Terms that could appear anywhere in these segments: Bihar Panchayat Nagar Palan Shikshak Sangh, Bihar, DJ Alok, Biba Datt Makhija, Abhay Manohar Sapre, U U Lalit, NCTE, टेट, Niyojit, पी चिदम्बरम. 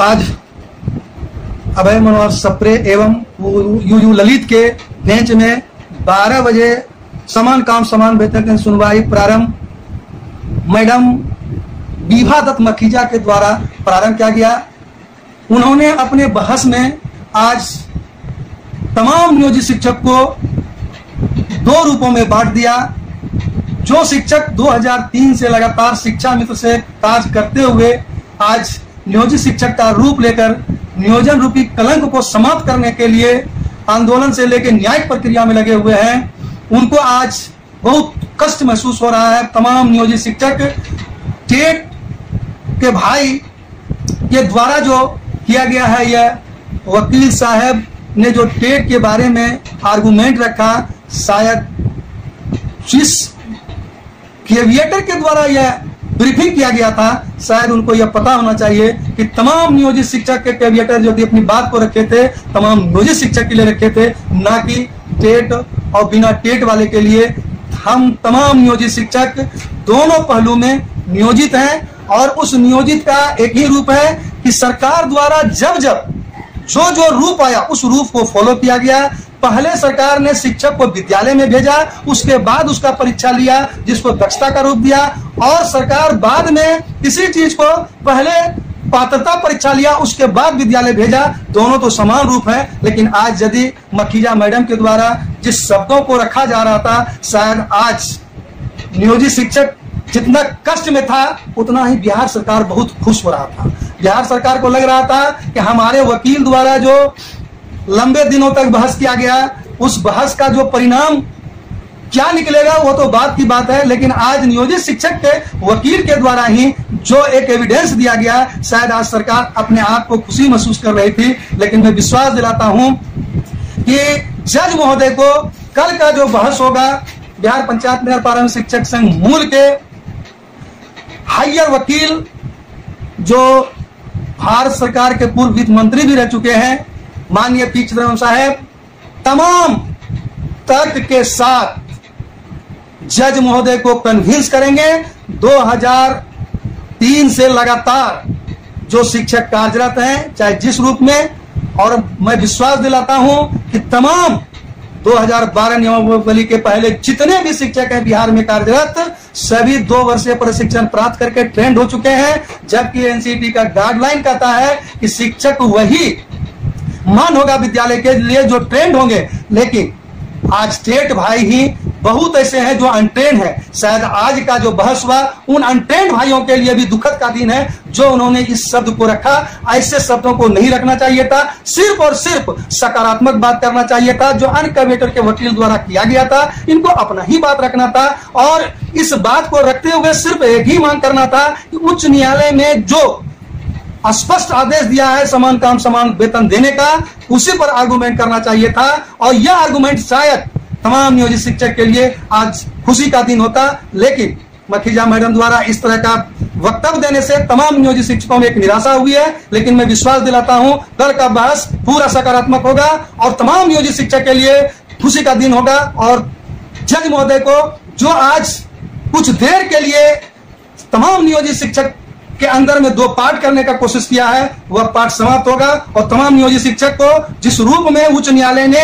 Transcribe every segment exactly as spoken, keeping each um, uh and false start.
आज अभय मनोहर सप्रे एवं you you Lalit के बेंच में बारह बजे समान काम समान वेतन की सुनवाई प्रारंभ मैडम बीभा दत्त मखीजा के द्वारा प्रारंभ किया गया। उन्होंने अपने बहस में आज तमाम नियोजित शिक्षक को दो रूपों में बांट दिया। जो शिक्षक दो हज़ार तीन से लगातार शिक्षा मित्र से कार्य करते हुए आज नियोजित शिक्षक का रूप लेकर नियोजन रूपी कलंक को समाप्त करने के लिए आंदोलन से लेकर न्यायिक प्रक्रिया में लगे हुए हैं, उनको आज बहुत कष्ट महसूस हो रहा है। तमाम नियोजित शिक्षक टेट के भाई के द्वारा जो किया गया है, यह वकील साहब ने जो टेट के बारे में आर्गुमेंट रखा, शायद जिस क्रिएटर के द्वारा यह ब्रीफिंग किया गया था, शायद उनको यह पता होना चाहिए कि तमाम नियोजित शिक्षक के कैविएटर जो कि अपनी बात को रखे थे तमाम नियोजित शिक्षक के लिए रखे थे, ना कि टेट और बिना टेट वाले के लिए। हम तमाम नियोजित शिक्षक दोनों पहलू में नियोजित हैं और उस नियोजित का एक ही रूप है कि सरकार द्वारा जब जब जो जो रूप आया उस रूप को फॉलो किया गया। पहले सरकार ने शिक्षक को विद्यालय में भेजा, उसके बाद उसका परीक्षा लिया जिसको दक्षता का रूप दिया, और सरकार बाद में किसी चीज को पहले पात्रता परीक्षा लिया उसके बाद विद्यालय भेजा। दोनों तो समान रूप है, लेकिन आज यदि मखीजा मैडम के द्वारा जिस शब्दों को रखा जा रहा था, शायद आज नियोजित शिक्षक जितना कष्ट में था उतना ही बिहार सरकार बहुत खुश हो रहा था। बिहार सरकार को लग रहा था कि हमारे वकील द्वारा जो लंबे दिनों तक बहस किया गया उस बहस का जो परिणाम क्या निकलेगा वो तो बात की बात है, लेकिन आज नियोजित शिक्षक के वकील के द्वारा ही जो एक एविडेंस दिया गया, शायद आज सरकार अपने आप को खुशी महसूस कर रही थी। लेकिन मैं विश्वास दिलाता हूं कि जज महोदय को कल का जो बहस होगा बिहार पंचायत नगर पालन शिक्षक संघ मूल के हायर वकील जो भारत सरकार के पूर्व वित्त मंत्री भी रह चुके हैं माननीय पी चिदम्बरम साहब, तमाम तर्क के साथ जज महोदय को कन्विंस करेंगे। दो हज़ार तीन से लगातार जो शिक्षक कार्यरत हैं चाहे जिस रूप में, और मैं विश्वास दिलाता हूं कि तमाम दो हज़ार बारह नियमावली के पहले जितने भी शिक्षक हैं बिहार में कार्यरत, सभी दो वर्षीय प्रशिक्षण प्राप्त करके ट्रेंड हो चुके हैं। जबकि एनसीटी का गाइडलाइन कहता है कि शिक्षक वही मान होगा विद्यालय के लिए जो ट्रेंड होंगे, लेकिन आज स्टेट भाई ही बहुत ऐसे हैं जो अनट्रेंड है। शायद आज का जो बहस हुआ उन अनट्रेंड भाइयों के लिए भी दुखद का दिन है जो उन्होंने इस शब्द को रखा। ऐसे शब्दों को नहीं रखना चाहिए था, सिर्फ और सिर्फ सकारात्मक बात करना चाहिए था। जो अनकमेटर के वकील द्वारा किया गया था इनको अपना ही बात रखना था, और इस बात को रखते हुए सिर्फ एक ही मांग करना था कि उच्च न्यायालय में जो स्पष्ट आदेश दिया है समान काम समान वेतन देने का, उसी पर आर्गुमेंट करना चाहिए था। और यह आर्गुमेंट शायद तमाम नियोजित शिक्षक के लिए आज खुशी का दिन होता, लेकिन मखीजा मैडम द्वारा इस तरह का वक्तव्य देने से तमाम नियोजित शिक्षकों में एक निराशा हुई है। लेकिन मैं विश्वास दिलाता हूं कल का बहस पूरा सकारात्मक होगा और तमाम नियोजित शिक्षक के लिए खुशी का दिन होगा। और जज महोदय को जो आज कुछ देर के लिए तमाम नियोजित शिक्षक के अंदर में दो पार्ट करने का कोशिश किया है, वह पार्ट समाप्त होगा और तमाम नियोजित शिक्षक को जिस रूप में उच्च न्यायालय ने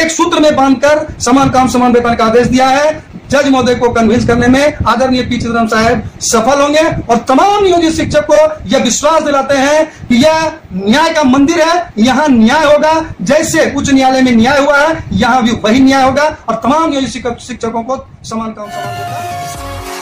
एक सूत्र में बांधकर समान काम समान वेतन का आदेश दिया है, जज महोदय को कन्विंस करने में आदरणीय पी चिदम्बरम साहब सफल होंगे। और तमाम नियोजित शिक्षक को यह विश्वास दिलाते हैं कि यह न्याय का मंदिर है, यहाँ न्याय होगा। जैसे उच्च न्यायालय में न्याय हुआ है यहाँ भी वही न्याय होगा, और तमाम नियोजित शिक्षकों को समान काम समान वेतन